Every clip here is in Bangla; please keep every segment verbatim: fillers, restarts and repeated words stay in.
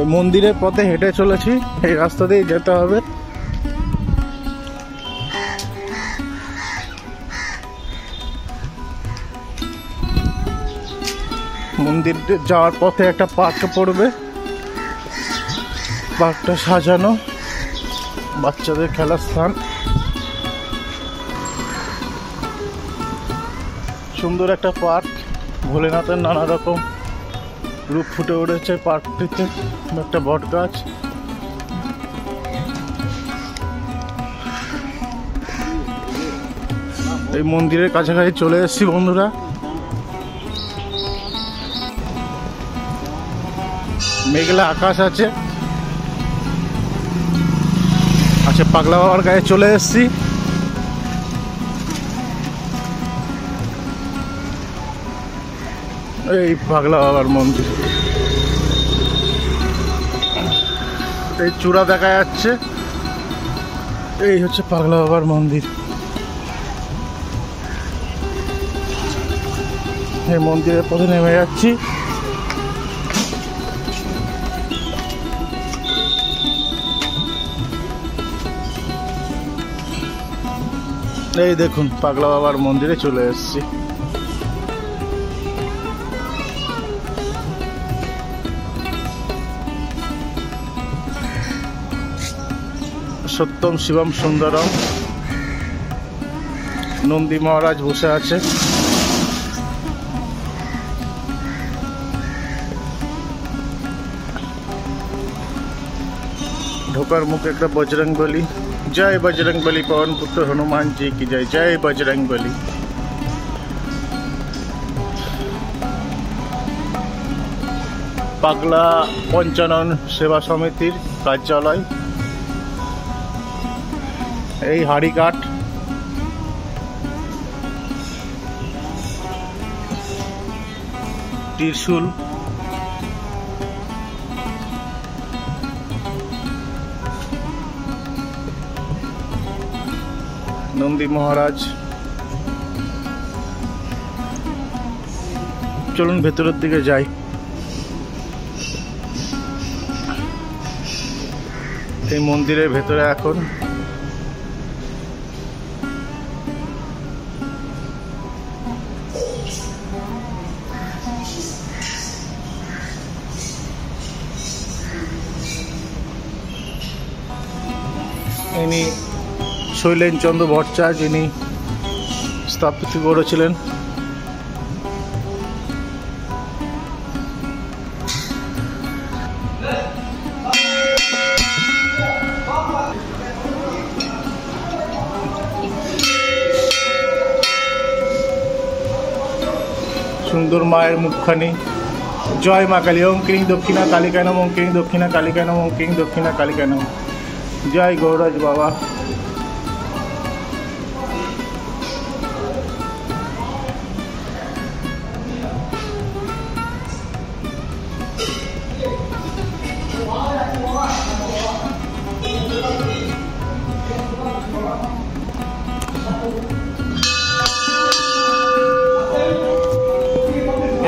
এই মন্দিরের পথে হেঁটে চলেছি, এই রাস্তা দিয়ে যেতে হবে। মন্দির যাওয়ার পথে একটা পার্ক পড়বে, পার্কটা সাজানো, বাচ্চাদের খেলার স্থান, সুন্দর একটা পার্ক। ভোলেনাথের নানা রকম রূপ ফুটে উঠেছে পার্কটিতে। একটা বট গাছ, এই মন্দিরের কাছাকাছি চলে এসেছি বন্ধুরা। মেঘলা আকাশ আছে। আচ্ছা, পাগলা বাবার গায়ে চলে এসেছি। এই পাগলা বাবার মন্দির, এই চূড়া দেখা যাচ্ছে, এই হচ্ছে পাগলা বাবার মন্দির। এই মন্দিরের পথে নেমে যাচ্ছি। এই দেখুন, পাগলা বাবার মন্দিরে চলে এসেছি। সত্যম শিবম সুন্দরম, নন্দী মহারাজ বসে আছে। ঢোকার মুখে একটা বজরং বলি। जय बजरंग बली पवन पुत्र हनुमान जी की जय। जय बजरंग बली। पागला पंचानन सेवा समितिर कार्यालय। এই হাড়িঘাট ত্রিশূল, নন্দী মহারাজ। চলুন ভেতরের দিকে যাই। এই মন্দিরের ভেতরে এখন ইনি শৈলেন্দ্র চন্দ্র ভট্টাচার্য, যিনি স্থাপিত করেছিলেন। সুন্দর মায়ের মুখখানি। জয় মা কালী। ওম ক্রিং দক্ষিণা কালিকা নম। ওম ক্রিং দক্ষিণা কালিকা নম। ওম ক্রিং দক্ষিণা কালিকা নম। জয় গৌরাজ বাবা।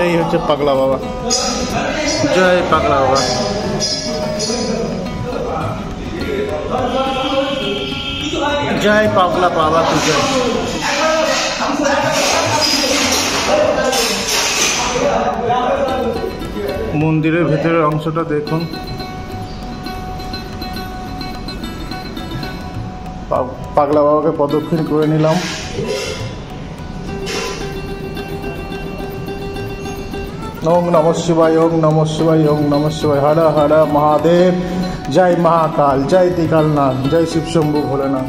এই হচ্ছে পাগলা বাবা। জয় পাগলা বাবা। জয় পাগলা বাবা কি জয়। মন্দিরের ভেতরের অংশটা দেখুন। পাগলা বাবাকে প্রদক্ষিণ করে নিলাম। ওম নমঃ শিবায়। ওম নমঃ শিবায়। ওম নমঃ শিবায়। হর হর মহাদেব। জয় মহাকাল। জয় ত্রিকালনাথ। জয় শিব শম্ভু ভোলেনাথ।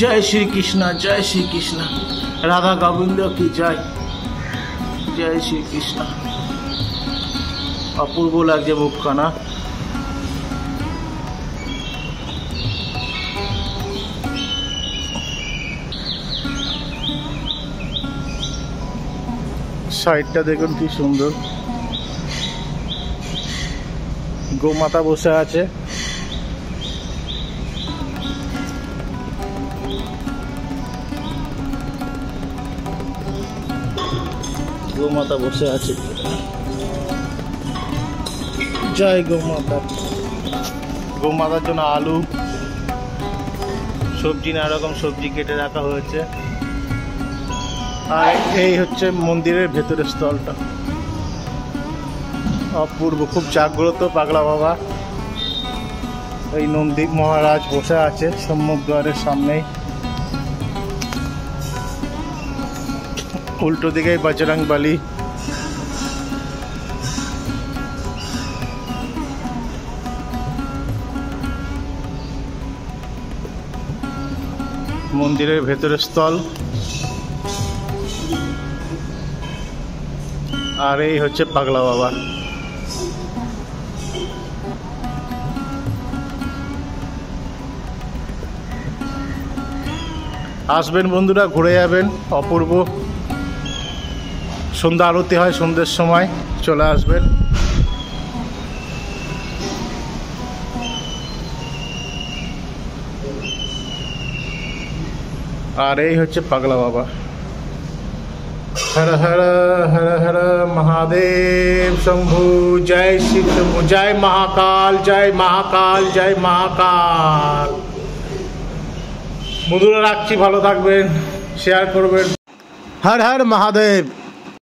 জয় শ্রীকৃষ্ণ, জয় শ্রীকৃষ্ণ, রাধা গোবিন্দ কি জয়। জয় শ্রীকৃষ্ণ। অপূর্ব লাগছে মুখখানা। সাইডটা দেখুন কি সুন্দর, গোমাতা বসে আছে। গোমাতা বসে আছে। জয় গোমাতা। গোমাতার জন্য আলু, সবজি, নানা রকম সবজি কেটে রাখা হয়েছে। আর এই হচ্ছে মন্দিরের ভেতরের স্থলটা, অপূর্ব, খুব জাগ্রত পাগলা বাবা। এই নন্দী মহারাজ বসে আছে সম্মুখদ্বারের সামনেই। উল্টো দিকে বজরং বলি। মন্দিরের ভেতরের স্থল। আর এই হচ্ছে পাগলা বাবা। আসবেন বন্ধুরা, ঘুরে যাবেন, অপূর্ব। সন্ধ্যা আরতি হয় সন্ধ্যের সময়, চলে আসবেন। আর এই হচ্ছে পাগলা বাবা। হর হর হর হর মহাদেব শম্ভু, জয় শিব শম্ভু, জয় মহাকাল, জয় মহাকাল, জয় মহাকাল। বন্ধুরা রাখছি, ভালো থাকবেন, শেয়ার করবেন। হর হর মহাদেব।